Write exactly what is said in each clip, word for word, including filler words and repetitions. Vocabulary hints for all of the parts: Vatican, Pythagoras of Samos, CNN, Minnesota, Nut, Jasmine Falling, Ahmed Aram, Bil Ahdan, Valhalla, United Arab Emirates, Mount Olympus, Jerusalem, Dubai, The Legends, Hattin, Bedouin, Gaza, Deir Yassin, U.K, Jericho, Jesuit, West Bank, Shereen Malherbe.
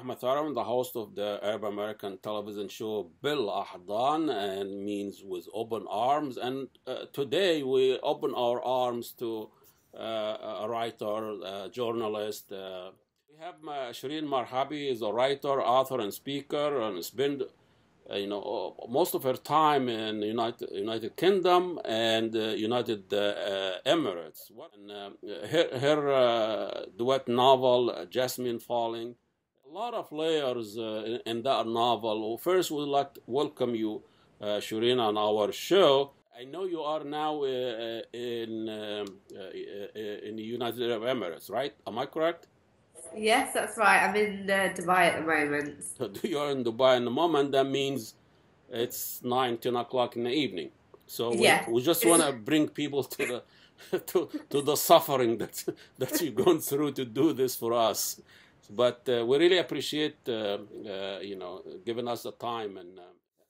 Ahmed Aram, the host of the Arab American television show Bil Ahdan, and means with open arms. And uh, today we open our arms to uh, a writer, a journalist. Uh, we have uh, Shereen Malherbe is a writer, author, and speaker, and spend uh, you know most of her time in United United Kingdom and uh, United uh, uh, Emirates. And, uh, her her uh, duet novel Jasmine Falling. A lot of layers uh, in, in that novel. First, we'd like to welcome you, uh, Shereen, on our show. I know you are now uh, in um, uh, in the United Arab Emirates, right? Am I correct? Yes, that's right. I'm in uh, Dubai at the moment. So you're in Dubai in the moment. That means it's nine, ten o'clock in the evening. So we, yeah. we just want to bring people to the to to the suffering that that you're going through to do this for us. But uh, we really appreciate, uh, uh, you know, giving us the time. And, uh,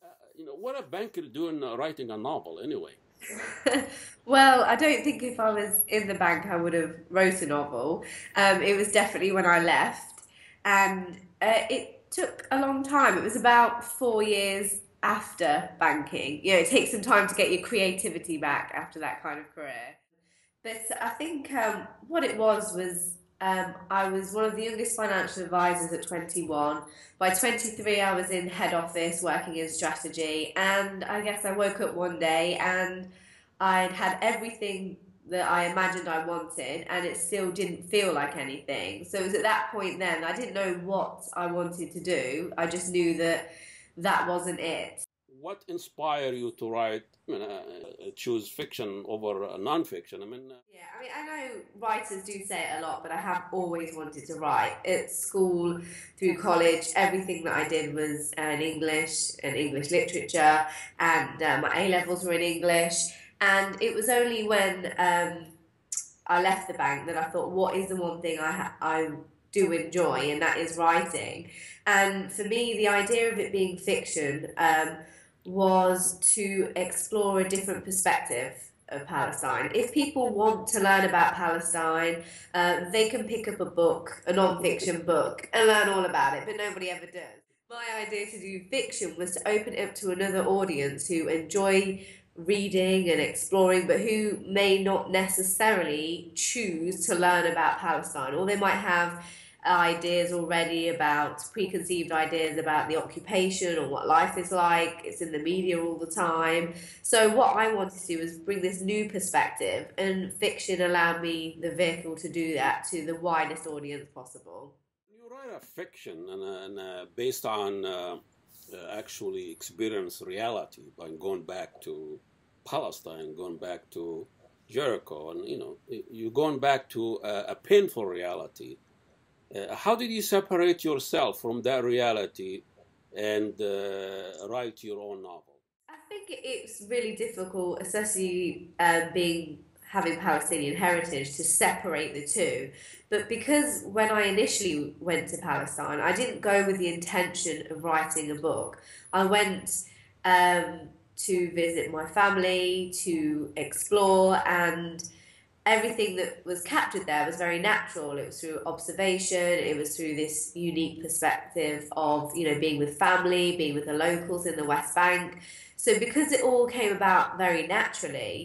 uh, you know, what a banker doing uh, writing a novel anyway? Well, I don't think if I was in the bank, I would have wrote a novel. Um, it was definitely when I left. And uh, it took a long time. It was about four years after banking. You know, it takes some time to get your creativity back after that kind of career. But I think um, what it was was... Um, I was one of the youngest financial advisors at twenty-one. By twenty-three, I was in head office working in strategy. And I guess I woke up one day and I'd had everything that I imagined I wanted, and it still didn't feel like anything. So it was at that point then, I didn't know what I wanted to do. I just knew that that wasn't it. What inspired you to write, I mean, uh, choose fiction over uh, non-fiction? I mean, uh... yeah, I mean, I know writers do say it a lot, but I have always wanted to write. At school, through college, everything that I did was uh, in English and English literature, and uh, my A levels were in English. And it was only when um, I left the bank that I thought, what is the one thing I ha I do enjoy, and that is writing. And for me, the idea of it being fiction Um, was to explore a different perspective of Palestine. If people want to learn about Palestine, uh, they can pick up a book, a non-fiction book, and learn all about it, but nobody ever does. My idea to do fiction was to open it up to another audience who enjoy reading and exploring, but who may not necessarily choose to learn about Palestine, or they might have ideas already about preconceived ideas about the occupation or what life is like. It's in the media all the time. So what I wanted to do was bring this new perspective, and fiction allowed me the vehicle to do that to the widest audience possible. You write a fiction and, uh, and uh, based on uh, uh, actually experience reality by going back to Palestine, going back to Jericho, and you know you're going back to uh, a painful reality. Uh, how did you separate yourself from that reality and uh, write your own novel? I think it's really difficult, especially uh, being having Palestinian heritage, to separate the two. But because when I initially went to Palestine, I didn't go with the intention of writing a book. I went um, to visit my family, to explore, and everything that was captured there was very natural. It was through observation, it was through this unique perspective of, you know, being with family, being with the locals in the West Bank. So because it all came about very naturally,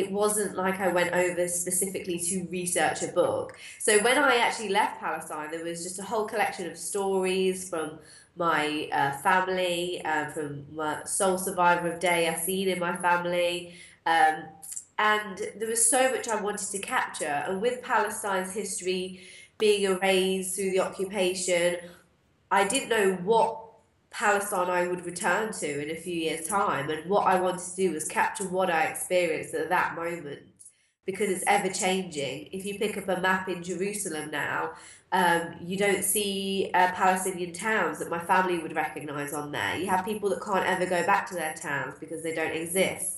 it wasn't like I went over specifically to research a book. So when I actually left Palestine, there was just a whole collection of stories from my uh, family, uh, from my sole survivor of Deir Yassin in my family, um, and there was so much I wanted to capture. And with Palestine's history being erased through the occupation, I didn't know what Palestine I would return to in a few years' time. And what I wanted to do was capture what I experienced at that moment, because it's ever-changing. If you pick up a map in Jerusalem now, um, you don't see uh, Palestinian towns that my family would recognise on there. You have people that can't ever go back to their towns because they don't exist.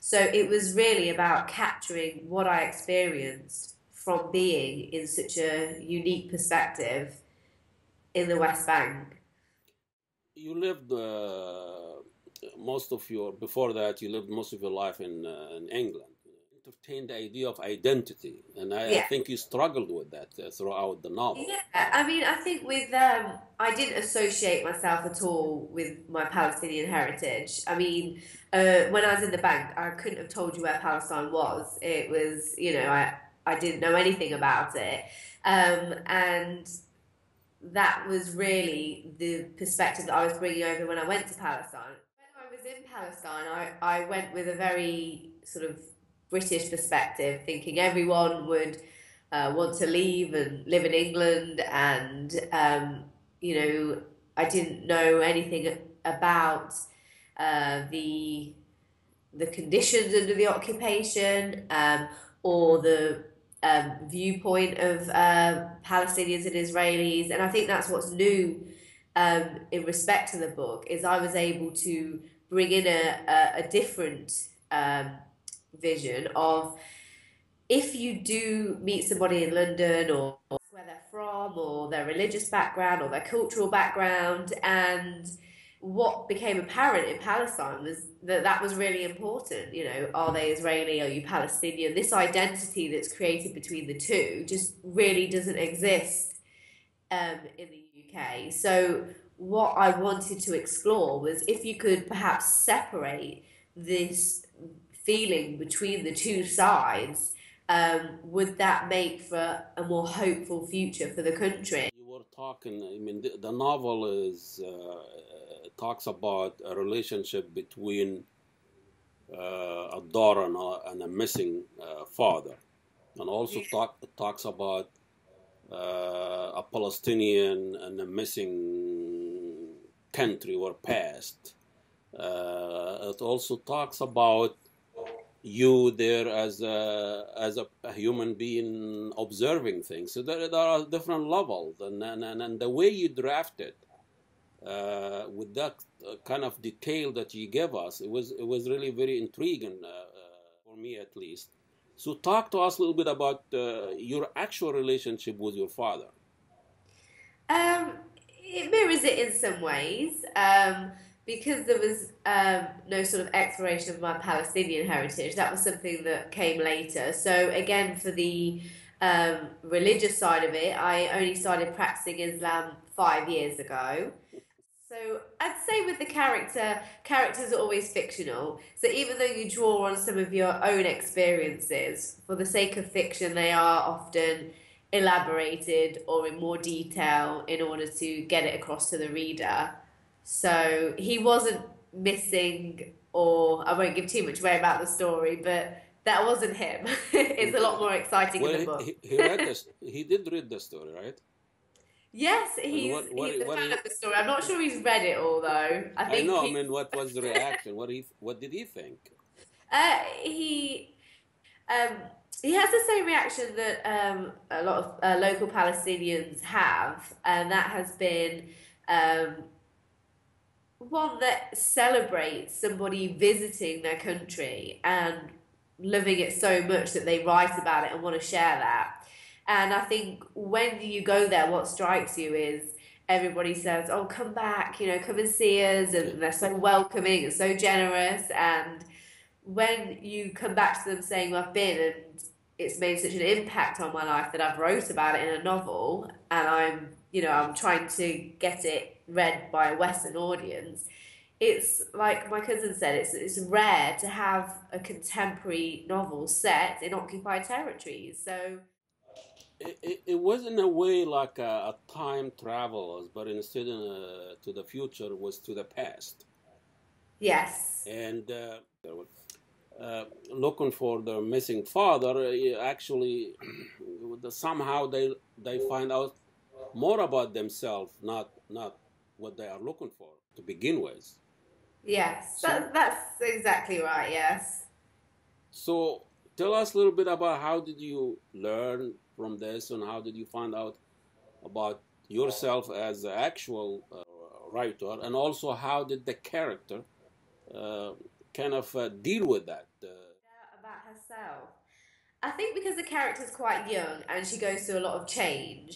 So it was really about capturing what I experienced from being in such a unique perspective in the West Bank. You lived uh, most of your, before that, you lived most of your life in, uh, in England. entertained the idea of identity, and I, yeah. I think you struggled with that uh, throughout the novel. Yeah, I mean, I think with um, I didn't associate myself at all with my Palestinian heritage. I mean, uh, when I was in the bank, I couldn't have told you where Palestine was. It was, you know, I I didn't know anything about it, um, and that was really the perspective that I was bringing over when I went to Palestine. In Palestine, I, I went with a very sort of British perspective, thinking everyone would uh, want to leave and live in England, and um, you know, I didn't know anything about uh, the the conditions under the occupation, um, or the um, viewpoint of uh, Palestinians and Israelis, and I think that's what's new um, in respect to the book, is I was able to bring in a, a, a different um, vision of, if you do meet somebody in London, or, or where they're from, or their religious background, or their cultural background. And what became apparent in Palestine was that that was really important. You know, are they Israeli? Are you Palestinian? This identity that's created between the two just really doesn't exist um, in the U K. So what I wanted to explore was if you could perhaps separate this feeling between the two sides, um, would that make for a more hopeful future for the country? You were talking, I mean, the, the novel is, uh, talks about a relationship between uh, a daughter and a, and a missing uh, father, and also talk, talks about uh, a Palestinian and a missing country or past. Uh, it also talks about you there as a, as a, a human being observing things. So there, there are different levels, and, and, and the way you draft it uh, with that kind of detail that you gave us, it was, it was really very intriguing, uh, for me at least. So talk to us a little bit about uh, your actual relationship with your father. Um. It mirrors it in some ways, um, because there was um, no sort of exploration of my Palestinian heritage. That was something that came later. So again, for the um, religious side of it, I only started practicing Islam five years ago. So I'd say with the character, characters are always fictional. So even though you draw on some of your own experiences, for the sake of fiction, they are often elaborated or in more detail in order to get it across to the reader. So he wasn't missing, or I won't give too much away about the story, but that wasn't him. It's a lot more exciting well, in the book. He, he, read this, he did read the story, right? Yes, he's, what, what, he's the what, fan what, of the story. I'm not sure he's read it all, though. I, think I know, he... I mean, what was the reaction? What, he, what did he think? Uh, he... Um, He has the same reaction that um, a lot of uh, local Palestinians have, and that has been um, one that celebrates somebody visiting their country and loving it so much that they write about it and want to share that. And I think when you go there, what strikes you is everybody says, oh, come back, you know, come and see us, and they're so welcoming and so generous. And when you come back to them saying, well, I've been and it's made such an impact on my life that I've wrote about it in a novel, and I'm, you know, I'm trying to get it read by a Western audience, it's like my cousin said, it's, it's rare to have a contemporary novel set in occupied territories. So It, it, it was in a way like a, a time travel, but instead in a, to the future was to the past. Yes. And Uh, Uh, looking for their missing father, actually somehow they they find out more about themselves, not not what they are looking for to begin with. Yes, so, that, that's exactly right. Yes. So tell us a little bit about how did you learn from this, and how did you find out about yourself as an actual uh, writer, and also how did the character Uh, kind of uh, deal with that? Uh. About herself. I think because the character's quite young and she goes through a lot of change,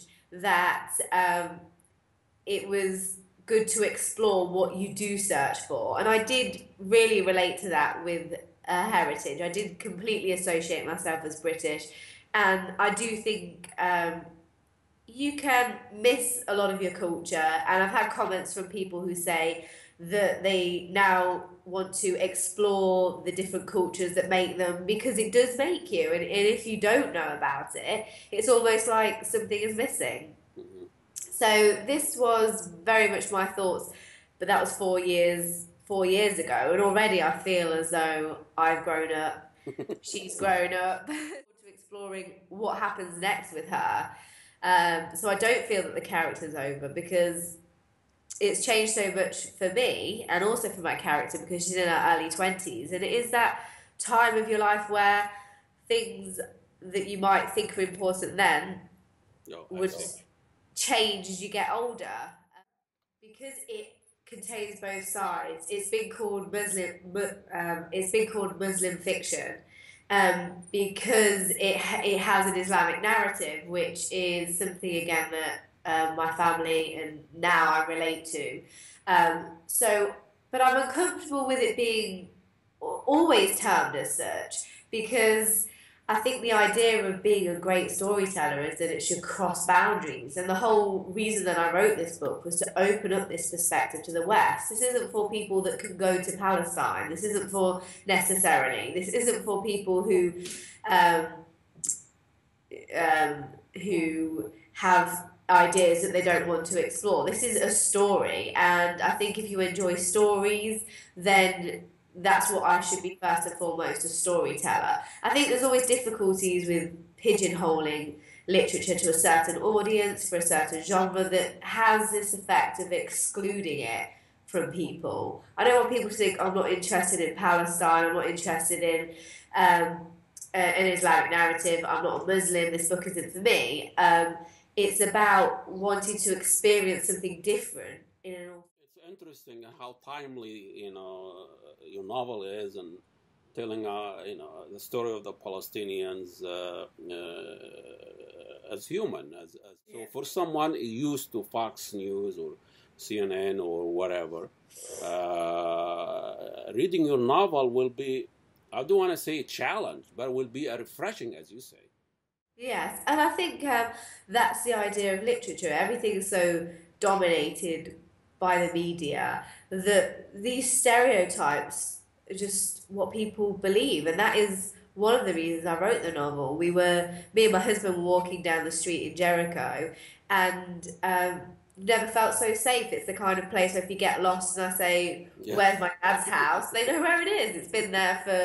that um, it was good to explore what you do search for. And I did really relate to that with uh, heritage. I did completely associate myself as British, and I do think um, you can miss a lot of your culture. And I've had comments from people who say that they now want to explore the different cultures that make them, because it does make you, and, and if you don't know about it, it's almost like something is missing. Mm-hmm. So this was very much my thoughts, but that was four years four years ago, and already I feel as though I've grown up, she's grown up, to exploring what happens next with her. Um, so I don't feel that the character's over, because it's changed so much for me and also for my character, because she's in her early twenties, and it is that time of your life where things that you might think were important then no, would change as you get older. Because it contains both sides, it's been called Muslim. Um, it's been called Muslim fiction um, because it it has an Islamic narrative, which is something again that. Um, my family and now I relate to, um, so but I'm uncomfortable with it being always termed as such, because I think the idea of being a great storyteller is that it should cross boundaries, and the whole reason that I wrote this book was to open up this perspective to the West. This isn't for people that can go to Palestine, this isn't for necessarily this isn't for people who um, um, who have ideas that they don't want to explore. This is a story, and I think if you enjoy stories, then that's what I should be first and foremost, a storyteller. I think there's always difficulties with pigeonholing literature to a certain audience for a certain genre that has this effect of excluding it from people. I don't want people to think, I'm not interested in Palestine, I'm not interested in um, an Islamic narrative, I'm not a Muslim, this book isn't for me. Um, It's about wanting to experience something different. You know? It's interesting how timely, you know, your novel is, and telling, uh, you know, the story of the Palestinians uh, uh, as human. As, as yeah. So for someone used to Fox News or C N N or whatever, uh, reading your novel will be, I don't want to say a challenge, but will be a refreshing, as you say. Yes, and I think um, that's the idea of literature. Everything is so dominated by the media that these stereotypes are just what people believe, and that is one of the reasons I wrote the novel. We were, me and my husband were walking down the street in Jericho, and um, never felt so safe. It's the kind of place where if you get lost and I say, yeah. where's my dad's house, they know where it is. It's been there for...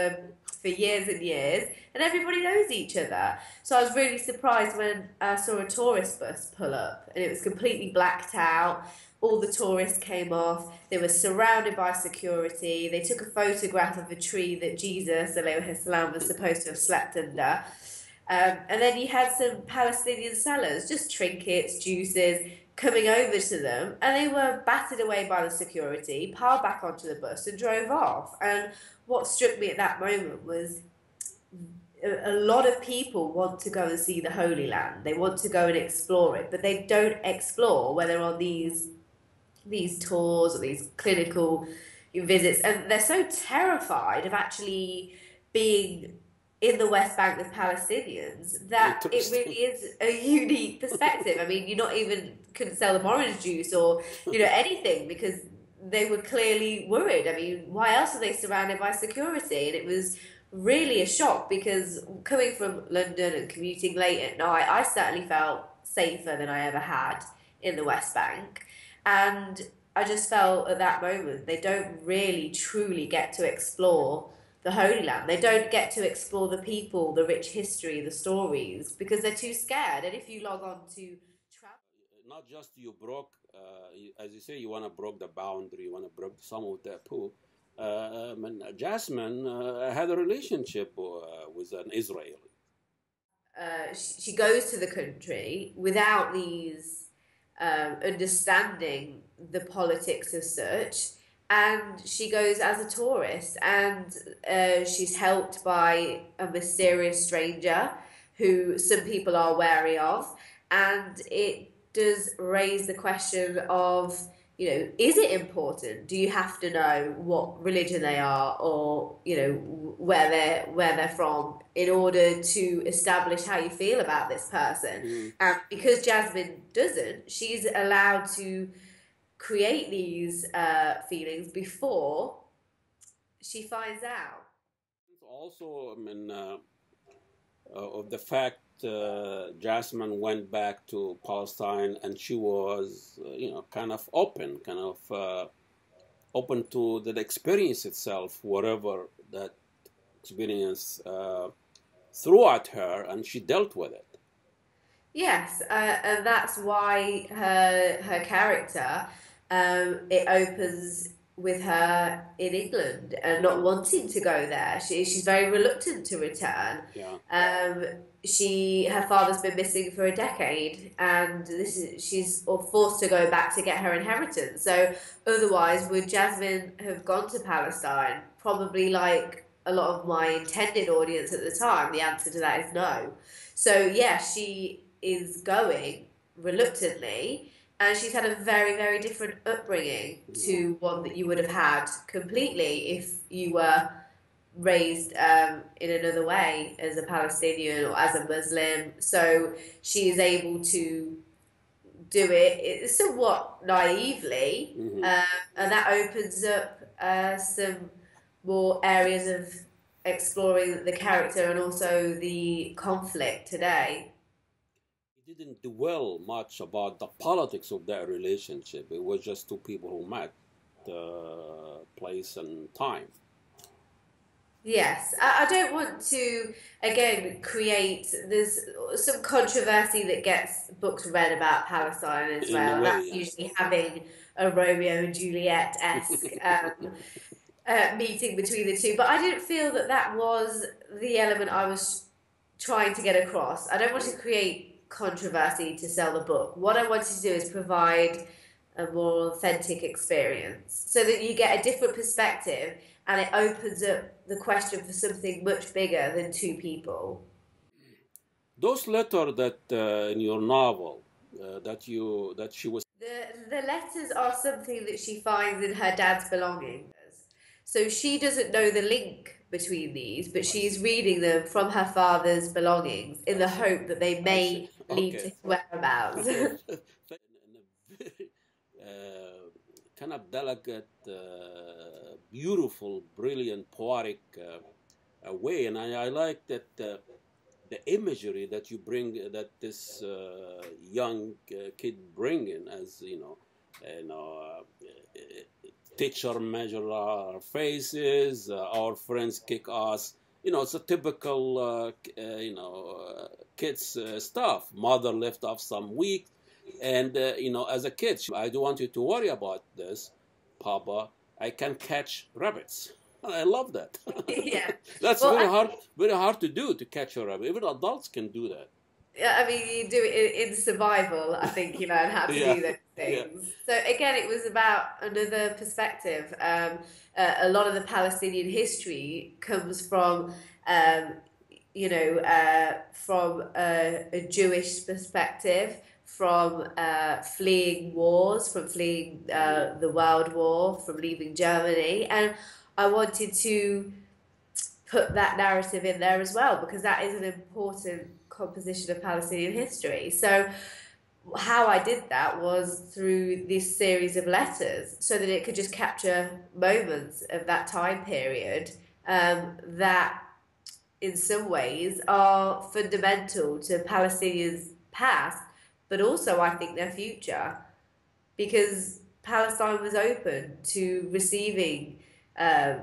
for years and years, and everybody knows each other. So I was really surprised when I saw a tourist bus pull up, and it was completely blacked out. All the tourists came off. They were surrounded by security. They took a photograph of a tree that Jesus, alayhi salam, was supposed to have slept under. Um, and then you had some Palestinian sellers, just trinkets, juices, coming over to them, and they were battered away by the security, piled back onto the bus and drove off. And what struck me at that moment was a lot of people want to go and see the Holy Land. They want to go and explore it, but they don't explore when they're on these, these tours or these clinical visits. And they're so terrified of actually being in the West Bank with Palestinians that it really is a unique perspective. I mean, you not even couldn't sell them orange juice or, you know, anything, because they were clearly worried. I mean, why else are they surrounded by security? And it was really a shock, because coming from London and commuting late at night, I certainly felt safer than I ever had in the West Bank. And I just felt at that moment, they don't really truly get to explore the Holy Land. They don't get to explore the people, the rich history, the stories, because they're too scared. And if you log on to travel, not just you broke, uh, as you say, you want to broke the boundary, you want to broke some of the taboo. Uh, I mean, Jasmine uh, had a relationship uh, with an Israeli. Uh, she goes to the country without these um, understanding the politics as such. And she goes as a tourist, and uh, she's helped by a mysterious stranger who some people are wary of. And it does raise the question of you know, is it important? Do you have to know what religion they are, or, you know, where they're, where they're from, in order to establish how you feel about this person? Mm. And because Jasmine doesn't, she's allowed to create these uh, feelings before she finds out. Also, I mean, uh, uh, of the fact Uh, Jasmine went back to Palestine, and she was, uh, you know, kind of open, kind of uh, open to the experience itself, whatever that experience uh, threw at her, and she dealt with it. Yes, uh, and that's why her her character, um, it opens with her in England and not wanting to go there. She, she's very reluctant to return. Yeah. Um, she, her father's been missing for a decade, and this is, she's forced to go back to get her inheritance. So otherwise, would Jasmine have gone to Palestine? Probably, like a lot of my intended audience at the time, the answer to that is no. So yeah, she is going reluctantly, and she's had a very, very different upbringing to one that you would have had completely if you were raised um, in another way, as a Palestinian or as a Muslim. So she is able to do it somewhat naively, mm-hmm. um, and that opens up uh, some more areas of exploring the character and also the conflict today. It didn't dwell much about the politics of their relationship. It was just two people who met, the place and time. Yes, I don't want to, again, create, there's some controversy that gets books read about Palestine as well. That's usually having a Romeo and Juliet-esque um, uh, meeting between the two. But I didn't feel that that was the element I was trying to get across. I don't want to create controversy to sell the book. What I wanted to do is provide a more authentic experience so that you get a different perspective, and it opens up the question for something much bigger than two people. Those letters that uh, in your novel uh, that you that she was the the letters are something that she finds in her dad's belongings. So she doesn't know the link between these, but she's reading them from her father's belongings in the hope that they may lead okay. to whereabouts. uh, kind of delicate. Uh, beautiful, brilliant, poetic uh, way, and I, I like that uh, the imagery that you bring, uh, that this uh, young uh, kid bring in, as you know, you know, uh, teacher measure our faces, uh, our friends kick us. You know, it's a typical, uh, uh, you know, uh, kids uh, stuff. Mother left off some week, and uh, you know, as a kid, I don't want you to worry about this, Papa. I can catch rabbits. I love that. Yeah. That's well, very hard, very hard to do, to catch a rabbit. Even adults can do that. Yeah, I mean, you do it in survival, I think, you learn how to yeah. do those things. Yeah. So again, it was about another perspective. Um, uh, a lot of the Palestinian history comes from, um, you know, uh, from a, a Jewish perspective, from uh, fleeing wars, from fleeing uh, the World War, from leaving Germany. And I wanted to put that narrative in there as well, because that is an important composition of Palestinian history. So how I did that was through this series of letters, so that it could just capture moments of that time period um, that in some ways are fundamental to Palestinians' past, but also, I think, their future, because Palestine was open to receiving uh,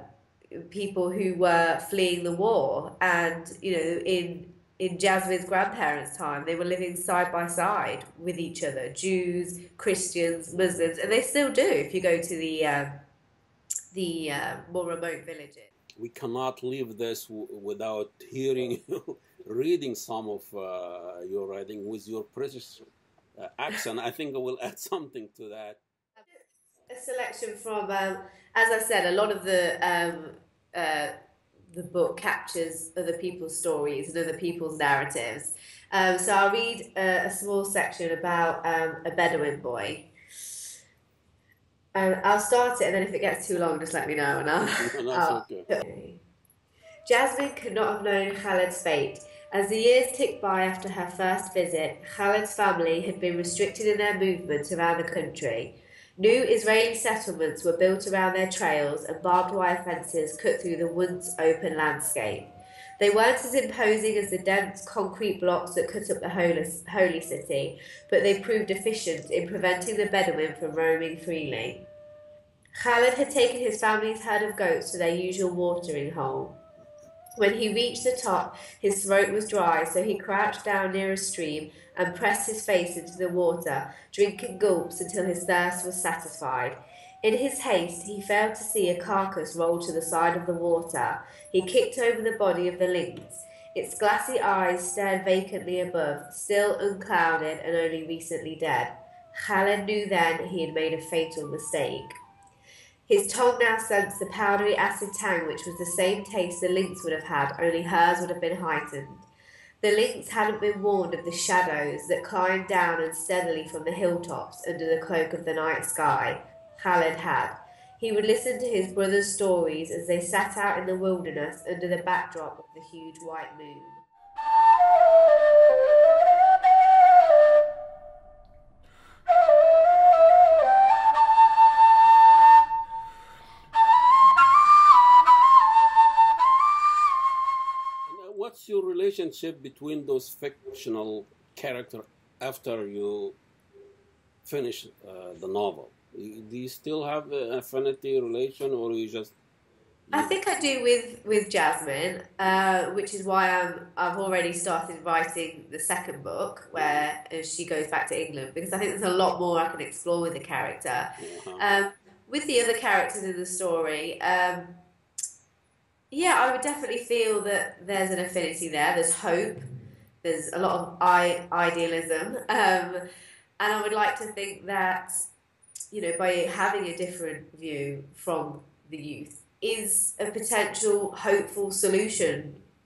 people who were fleeing the war. And, you know, in, in Jasmine's grandparents' time, they were living side by side with each other, Jews, Christians, Muslims, and they still do if you go to the, uh, the uh, more remote villages. We cannot leave this w without hearing you. Reading some of uh, your writing with your British uh, accent, I think I will add something to that. A selection from, um, as I said, a lot of the um, uh, the book captures other people's stories and other people's narratives. Um, so I'll read a, a small section about um, a Bedouin boy. And I'll start it, and then if it gets too long, just let me know. And I'll, well, that's I'll, okay. Jasmine could not have known Khaled's fate. As the years ticked by after her first visit, Khaled's family had been restricted in their movement around the country. New Israeli settlements were built around their trails, and barbed wire fences cut through the once open landscape. They weren't as imposing as the dense concrete blocks that cut up the holy city, but they proved efficient in preventing the Bedouin from roaming freely. Khaled had taken his family's herd of goats to their usual watering hole. When he reached the top, his throat was dry, so he crouched down near a stream and pressed his face into the water, drinking gulps until his thirst was satisfied. In his haste, he failed to see a carcass roll to the side of the water. He kicked over the body of the lynx. Its glassy eyes stared vacantly above, still unclouded and only recently dead. Khaled knew then he had made a fatal mistake. His tongue now sensed the powdery acid tang, which was the same taste the lynx would have had, only hers would have been heightened. The lynx hadn't been warned of the shadows that climbed down unsteadily from the hilltops under the cloak of the night sky. Khaled had. He would listen to his brother's stories as they sat out in the wilderness under the backdrop of the huge white moon. What's your relationship between those fictional characters after you finish uh, the novel? Do you still have an affinity relation, or you just? You... I think I do with with Jasmine, uh, which is why I'm I've already started writing the second book, where uh, she goes back to England, because I think there's a lot more I can explore with the character. Uh-huh. Um, with the other characters in the story. Um, Yeah, I would definitely feel that there's an affinity there. There's hope. There's a lot of I idealism, um, and I would like to think that, you know, by having a different view from the youth is a potential hopeful solution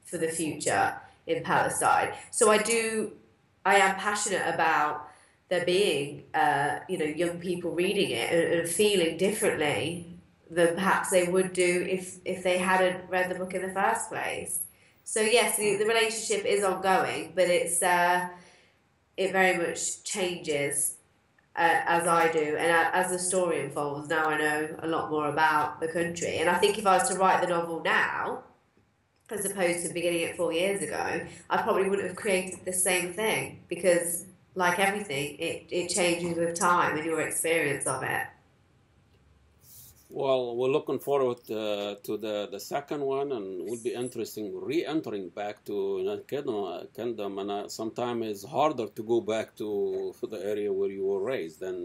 for the future in Palestine. So I do, I am passionate about there being, uh, you know, young people reading it and, and feeling differently than perhaps they would do if, if they hadn't read the book in the first place. So yes, the, the relationship is ongoing, but it's uh, it very much changes uh, as I do, and uh, as the story unfolds. Now I know a lot more about the country, and I think if I was to write the novel now, as opposed to beginning it four years ago, I probably wouldn't have created the same thing, because like everything, it, it changes with time and your experience of it. Well, we're looking forward uh, to the, the second one, and it will be interesting re-entering back to United Kingdom, Kingdom and uh, sometimes it's harder to go back to the area where you were raised than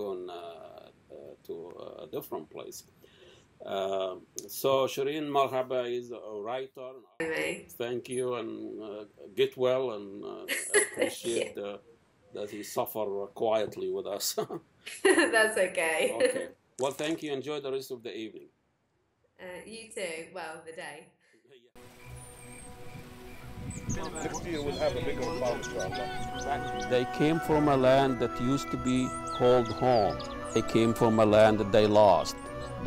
going uh, uh, to a different place. Uh, so, Shereen Malherbe is a writer. Anyway. Thank you, and uh, get well, and uh, appreciate uh, that you suffer quietly with us. That's okay. Okay. Well, thank you. Enjoy the rest of the evening. Uh, you too. Well, the day. Next year we'll have a bigger bounce around. They came from a land that used to be called home. They came from a land that they lost.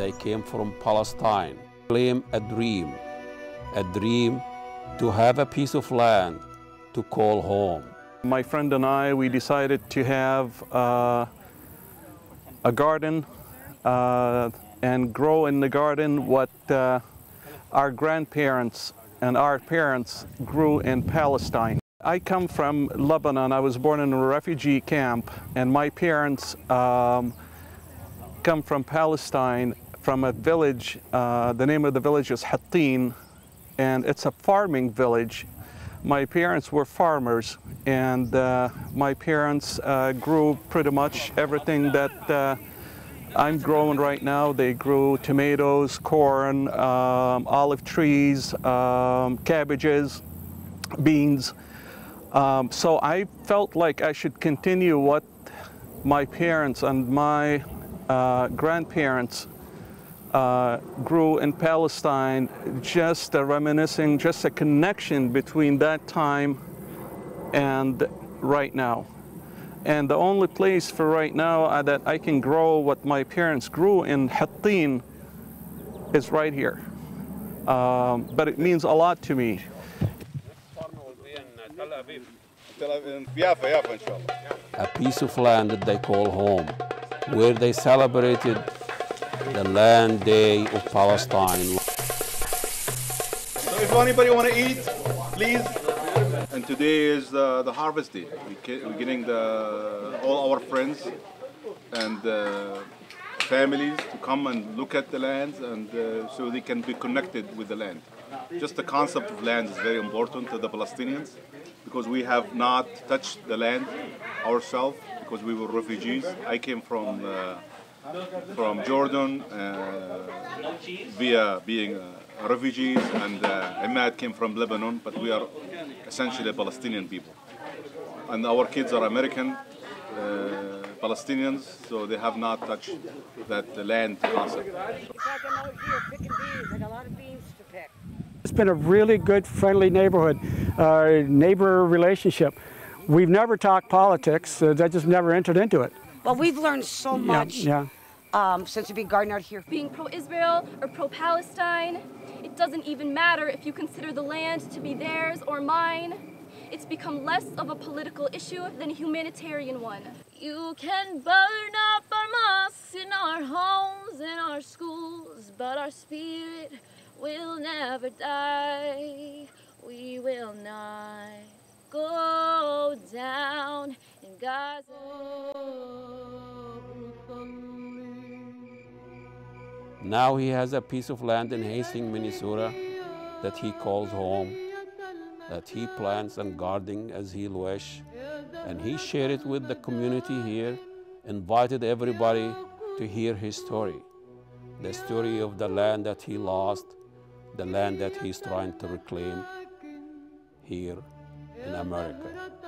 They came from Palestine. Claim a dream, a dream to have a piece of land to call home. My friend and I, we decided to have uh, a garden. Uh, and grow in the garden what uh, our grandparents and our parents grew in Palestine. I come from Lebanon. I was born in a refugee camp, and my parents um, come from Palestine, from a village. Uh, the name of the village is Hattin, and it's a farming village. My parents were farmers, and uh, my parents uh, grew pretty much everything that uh, I'm growing right now. They grew tomatoes, corn, um, olive trees, um, cabbages, beans. Um, so I felt like I should continue what my parents and my uh, grandparents uh, grew in Palestine, just a reminiscing, just a connection between that time and right now. And the only place for right now that I can grow what my parents grew in Hattin is right here. Um, but it means a lot to me. A piece of land that they call home, where they celebrated the Land Day of Palestine. So if anybody want to eat, please. And today is uh, the harvest day. We we're getting the, all our friends and uh, families to come and look at the lands, and uh, so they can be connected with the land. Just the concept of land is very important to the Palestinians, because we have not touched the land ourselves, because we were refugees. I came from uh, from Jordan uh, via being a refugees, and uh, Ahmad came from Lebanon, but we are essentially Palestinian people. And our kids are American uh, Palestinians, so they have not touched that land concept. It's been a really good, friendly neighborhood, uh, neighbor relationship. We've never talked politics, uh, that just never entered into it. Well, we've learned so much. Yeah, yeah. Um, since we've been gardening out here. Being pro-Israel or pro-Palestine, it doesn't even matter if you consider the land to be theirs or mine. It's become less of a political issue than a humanitarian one. You can burn up our mosques in our homes and our schools, but our spirit will never die. We will not go down in Gaza. Now he has a piece of land in Hastings, Minnesota, that he calls home, that he plants and gardens as he wishes, and he shared it with the community here, invited everybody to hear his story, the story of the land that he lost, the land that he's trying to reclaim here in America.